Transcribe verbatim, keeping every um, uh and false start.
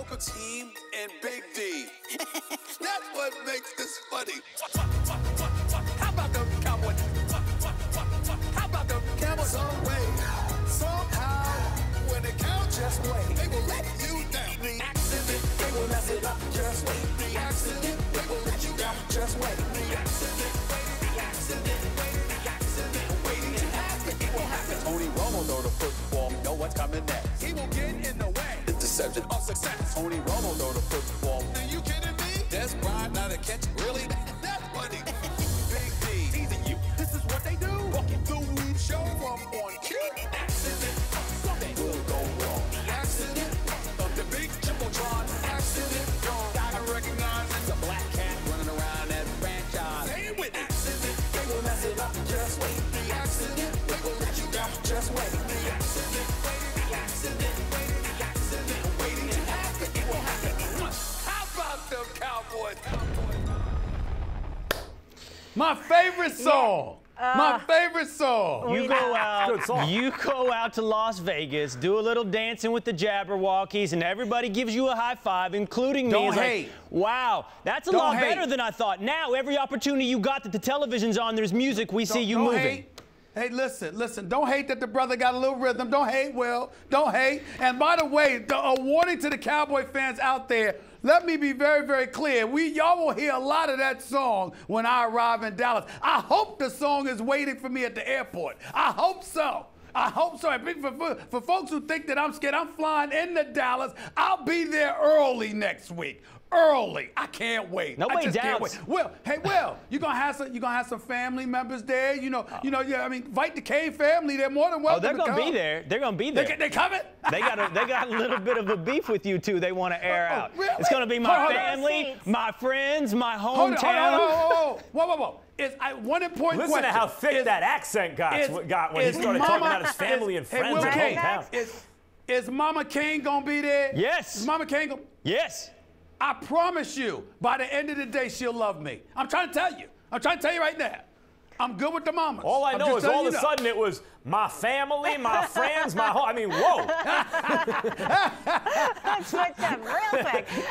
Joker team and Big D. That's what makes this funny. How about them Cowboys? How about them Cowboys? Some way, somehow, when they count, just wait. They will let you down. The accident, they will mess it up. Just wait. The accident, they will let you down. Just wait. The accident, the accident, the accident, waiting to happen. It won't happen. Tony Romo know the football. Know what's coming next. He will get in the way. Interception of success. Tony Romo know the football. Are you kidding me? Dez Bryant, not a catch. Really? That's funny. Big D teasing you. This is what they do. Walking through the show from on cue. Accident. Something will go wrong. Accident. Of the big Jumbotron. Accident. Gotta recognize it's a black cat running around that franchise. Stay with it. Accident. They will mess it up. Just wait. The accident. They will let you down. Just wait. The accident. The accident. The accident. Waiting to happen. It won't happen. How about them Cowboys? My favorite song. Uh, My favorite song. You go out. You go out to Las Vegas, do a little dancing with the Jabberwockies, and everybody gives you a high five, including me. Don't hate. Like, wow, that's a don't lot hate. Better than I thought. Now every opportunity you got that the television's on, there's music. We don't, see you moving. Hate. Hey, listen, listen. Don't hate that the brother got a little rhythm. Don't hate, Will. Don't hate. And by the way, the a warning to the Cowboy fans out there. Let me be very, very clear. We y'all will hear a lot of that song when I arrive in Dallas. I hope the song is waiting for me at the airport. I hope so. I hope so. For, for, for folks who think that I'm scared, I'm flying into Dallas. I'll be there early next week. Early. I can't wait. Nobody doubts. Can't wait. Will, hey, Will, you're gonna have some. You gonna have some family members there. You know, oh. you know. Yeah, I mean, invite the Kane family. They're more than welcome. Oh, they're gonna to come. be there. They're gonna be there. They, they coming? They got a. They got a little bit of a beef with you two. They want to air oh, out. Really? It's gonna be my hold family, on. my friends, my hometown. Hold on, hold on, hold on. Whoa, whoa, whoa. Is, I, one important Listen question. Listen to how thick is, that accent got, is, got when he started Mama, talking about his family is, and friends. Hey, Will Kane, hometown. Is, is Mama Kane gonna be there? Yes. Is Mama Kane gonna? Yes. I promise you, by the end of the day, she'll love me. I'm trying to tell you. I'm trying to tell you right now. I'm good with the mamas. All I know is all of a sudden it was my family, my friends, my home. I mean, whoa. Switched up real quick.